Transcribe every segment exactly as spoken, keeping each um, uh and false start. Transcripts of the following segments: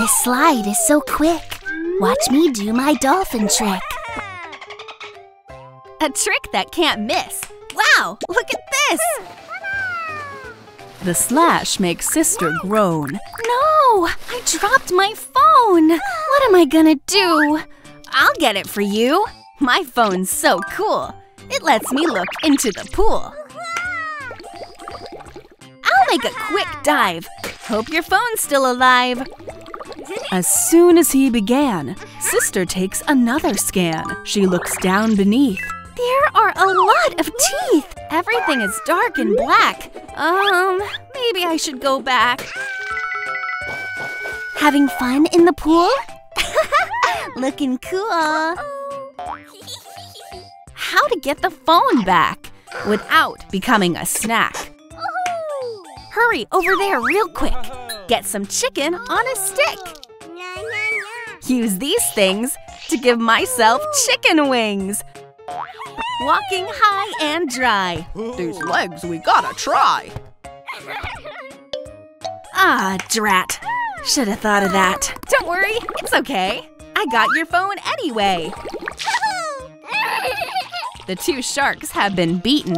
This slide is so quick. Watch me do my dolphin trick. A trick that can't miss. Wow, look at this! The slash makes Sister groan. No! I dropped my phone! What am I gonna do? I'll get it for you! My phone's so cool! It lets me look into the pool! I'll make a quick dive! Hope your phone's still alive! As soon as he began, Sister takes another scan. She looks down beneath. There are a lot of teeth! Everything is dark and black. Um, maybe I should go back. Having fun in the pool? Looking cool! How to get the phone back without becoming a snack. Hurry over there real quick. Get some chicken on a stick. Use these things to give myself chicken wings. Walking high and dry. These legs we gotta try. Ah, drat. Shoulda thought of that. Don't worry, it's okay. I got your phone anyway. The two sharks have been beaten.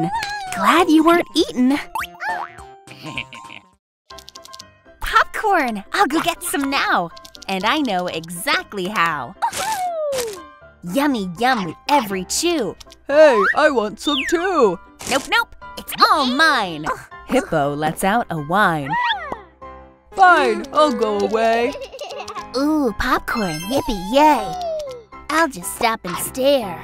Glad you weren't eaten. Popcorn! I'll go get some now. And I know exactly how. Yummy yum with every chew. Hey, I want some too. Nope, nope, it's all mine. Hippo lets out a whine. Fine, I'll go away. Ooh, popcorn, yippee yay. I'll just stop and stare.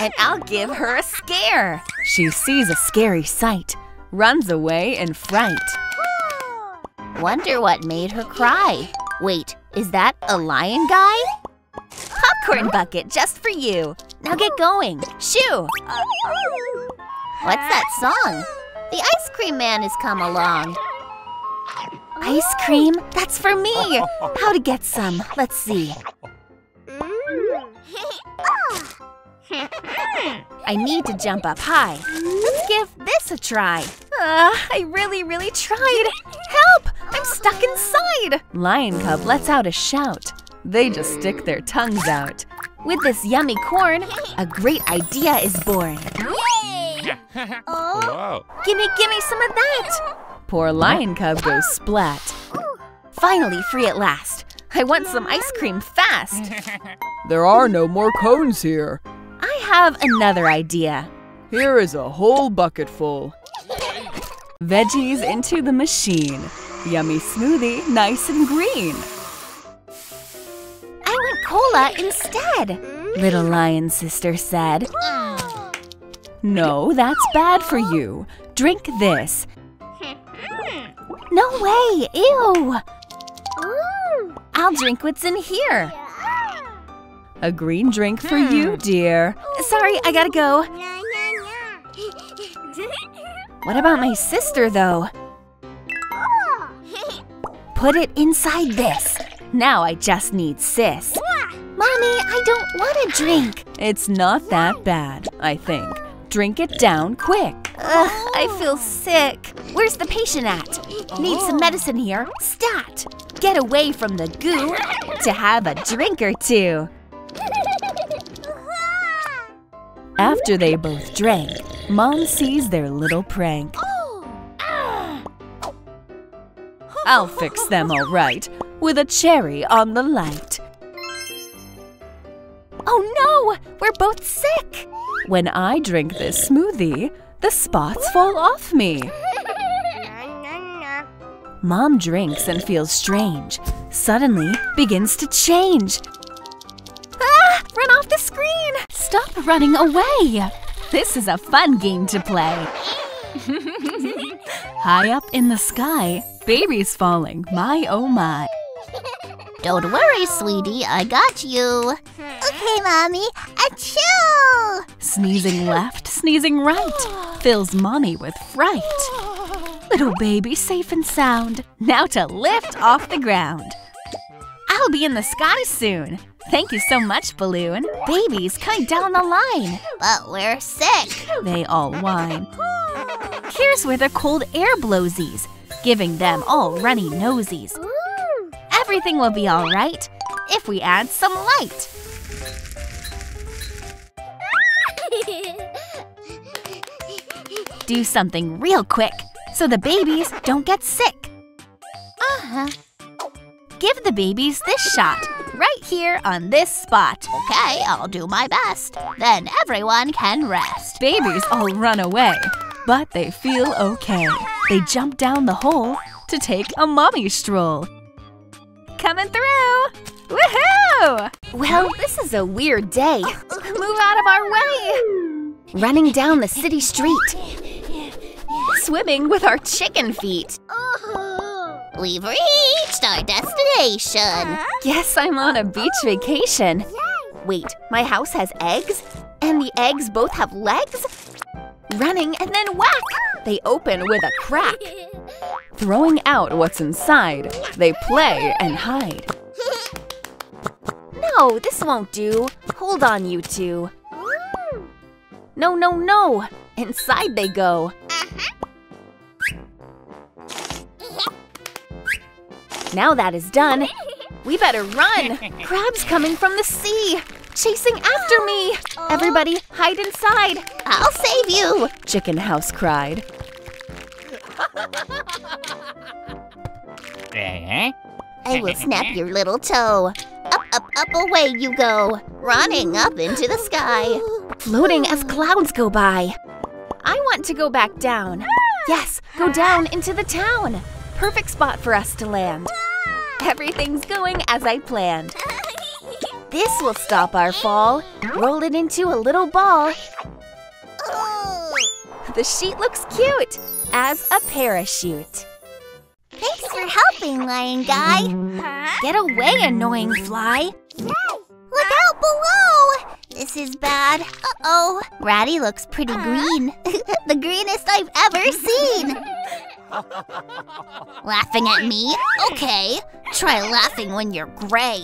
And I'll give her a scare. She sees a scary sight, runs away in fright. Wonder what made her cry. Wait, is that a lion guy? Popcorn bucket just for you. Now get going. Shoo! What's that song? The ice cream man has come along. Ice cream? That's for me. How to get some? Let's see. I need to jump up high. Let's give this a try. Uh, I really, really tried. Help! I'm stuck inside. Lion Cub lets out a shout. They just stick their tongues out. With this yummy corn, a great idea is born. Yay! Oh, gimme, gimme some of that! Poor Lion Cub goes splat. Finally free at last. I want some ice cream fast. There are no more cones here. I have another idea. Here is a whole bucket full. Veggies into the machine. Yummy smoothie, nice and green. I want cola instead, little lion sister said. No, that's bad for you. Drink this. No way, ew. I'll drink what's in here. A green drink for you, dear. Sorry, I gotta go. What about my sister, though? Put it inside this. Now I just need sis. Mommy, I don't want to drink. It's not that bad, I think. Drink it down quick. Ugh, I feel sick. Where's the patient at? Need some medicine here. Stat! Get away from the goo to have a drink or two. After they both drank, Mom sees their little prank. I'll fix them all right with a cherry on the light. Oh no! We're both sick! When I drink this smoothie, the spots fall off me. Mom drinks and feels strange. Suddenly begins to change. Ah! Run off the screen! Stop running away! This is a fun game to play. High up in the sky, baby's falling, my oh my. Don't worry, sweetie, I got you. Okay, Mommy, achoo! Sneezing left, sneezing right, fills Mommy with fright. Little baby safe and sound, now to lift off the ground. I'll be in the sky soon. Thank you so much, Balloon. Babies, come down the line. But we're sick, they all whine. Here's where the cold air blowsies, giving them all runny nosies. Everything will be all right if we add some light. Do something real quick so the babies don't get sick. Uh-huh. Give the babies this shot right here on this spot. Okay, I'll do my best. Then everyone can rest. Babies all run away, but they feel okay. They jump down the hole to take a mommy stroll. Coming through! Woohoo! Well, this is a weird day. Move out of our way! Running down the city street. Swimming with our chicken feet. We've reached our destination. Guess I'm on a beach vacation. Wait, my house has eggs? And the eggs both have legs? Running and then whack! They open with a crack. Throwing out what's inside, they play and hide. No, this won't do. Hold on, you two. No, no, no! Inside they go. Now that is done, we better run! Crabs coming from the sea! Chasing after me! Everybody, hide inside! I'll save you! Chicken House cried. I will snap your little toe. Up, up, up, away you go. Running up into the sky. Floating as clouds go by. I want to go back down. Yes, go down into the town. Perfect spot for us to land. Everything's going as I planned. This will stop our fall. Roll it into a little ball. The sheet looks cute as a parachute. Thanks for helping, Lion Guy. Huh? Get away, annoying fly. Yay. Look out below! This is bad. Uh-oh. Ratty looks pretty green. The greenest I've ever seen. Laughing at me? Okay. Try laughing when you're gray.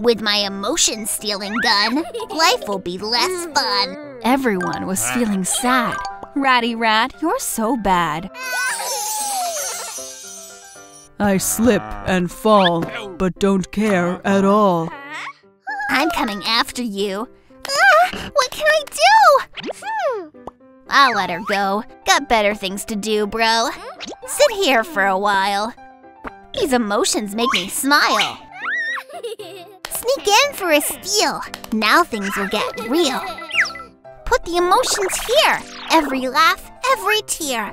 With my emotion-stealing gun, life will be less fun. Everyone was feeling sad. Ratty Rat, you're so bad. I slip and fall, but don't care at all. I'm coming after you. Ah, what can I do? I'll let her go. Got better things to do, bro. Sit here for a while. These emotions make me smile. Sneak in for a steal. Now things will get real. Put the emotions here. Every laugh, every tear.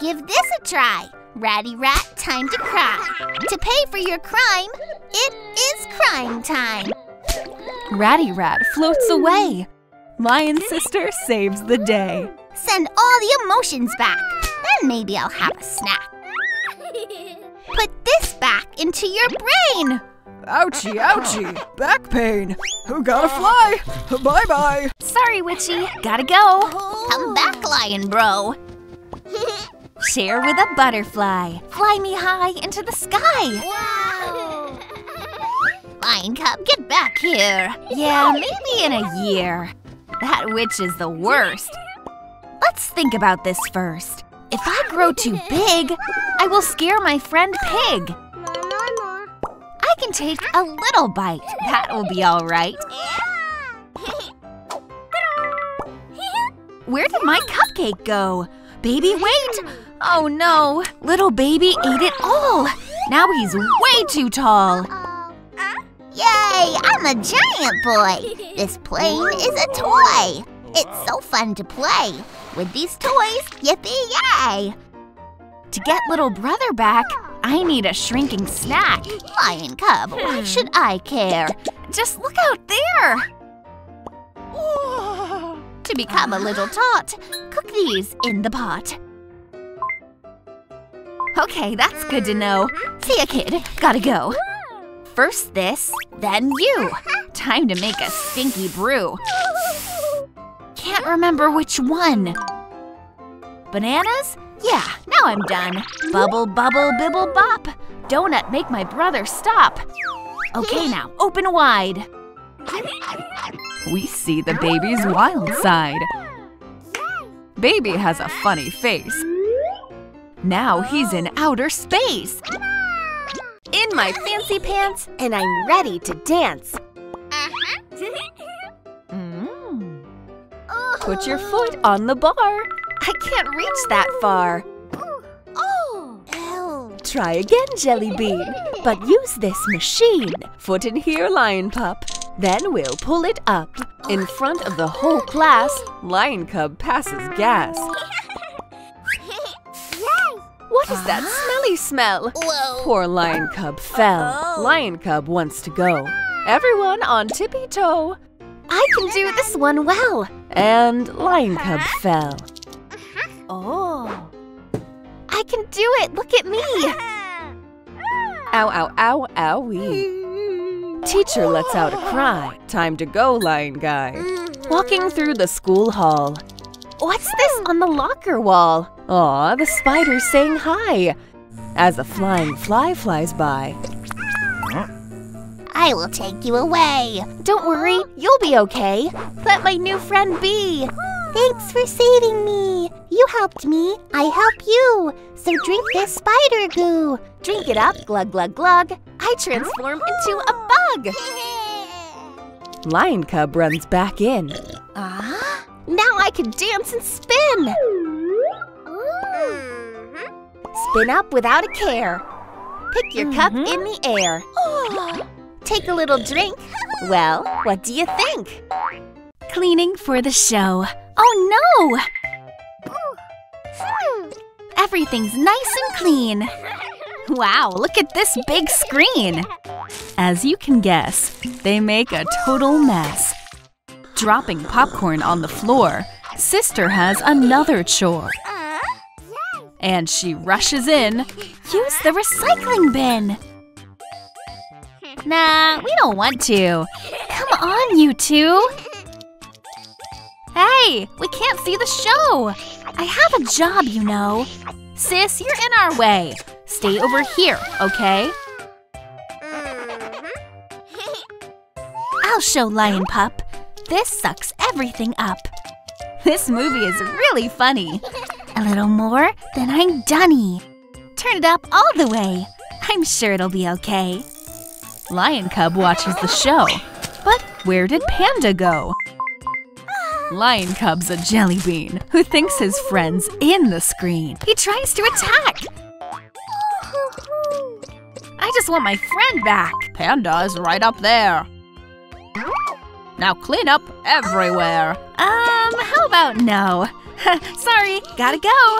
Give this a try. Ratty Rat, time to cry. To pay for your crime, it is crime time. Ratty Rat floats away. Lion Sister saves the day. Send all the emotions back. Then maybe I'll have a snack. Put this back into your brain. Ouchie, ouchie, back pain. Gotta fly. Bye-bye. Sorry, Witchy. Gotta go. Come back, Lion Bro. Share with a butterfly. Fly me high into the sky. Wow. Lion Cub, get back here. Yeah, maybe in a year. That witch is the worst. Let's think about this first. If I grow too big, I will scare my friend Pig. I can take a little bite. That will be all right. Where did my cupcake go? Baby, wait! Oh no! Little baby ate it all! Now he's way too tall! Yay! I'm a giant boy! This plane is a toy! It's so fun to play! With these toys, yippee-yay! To get little brother back, I need a shrinking snack! Lion Cub, why should I care? Just look out there! To become a little tot, cook these in the pot. Okay, that's good to know. See ya, kid. Gotta go. First this, then you. Time to make a stinky brew. Can't remember which one. Bananas? Yeah, now I'm done. Bubble, bubble, bibble, bop. Donut, make my brother stop. Okay, now, open wide. We see the baby's wild side. Baby has a funny face. Now he's in outer space! In my fancy pants, and I'm ready to dance! Mm. Put your foot on the bar! I can't reach that far! Try again, Jelly Bean, but use this machine. Foot in here, Lion Pup. Then we'll pull it up. In front of the whole class, Lion Cub passes gas. What is that smelly smell? Whoa. Poor Lion Cub fell. Oh. Lion Cub wants to go. Everyone on tippy-toe. I can do this one well. And Lion Cub fell. Oh. I can do it! Look at me! Ow, ow, ow, owie. Teacher lets out a cry. Time to go, Lion Guy. Walking through the school hall. What's this on the locker wall? Aw, the spider's saying hi. As a flying fly flies by. I will take you away. Don't worry, you'll be okay. Let my new friend be. Thanks for saving me. You helped me, I help you. So drink this spider goo. Drink it up, glug, glug, glug. I transform into a bug. Lion Cub runs back in. Ah, now I can dance and spin. Mm-hmm. Spin up without a care. Pick your mm-hmm. cup in the air. Oh. Take a little drink. Well, what do you think? Cleaning for the show. Oh no! Everything's nice and clean. Wow, look at this big screen. As you can guess, they make a total mess. Dropping popcorn on the floor, Sister has another chore. And she rushes in. Use the recycling bin. Nah, we don't want to. Come on, you two. Hey, we can't see the show! I have a job, you know. Sis, you're in our way. Stay over here, okay? I'll show Lion Pup. This sucks everything up. This movie is really funny. A little more, then I'm dunny. Turn it up all the way. I'm sure it'll be okay. Lion Cub watches the show. But where did Panda go? Lion Cub's a jelly bean who thinks his friend's in the screen. He tries to attack! I just want my friend back! Panda is right up there! Now clean up everywhere! Um, how about no? Sorry, gotta go!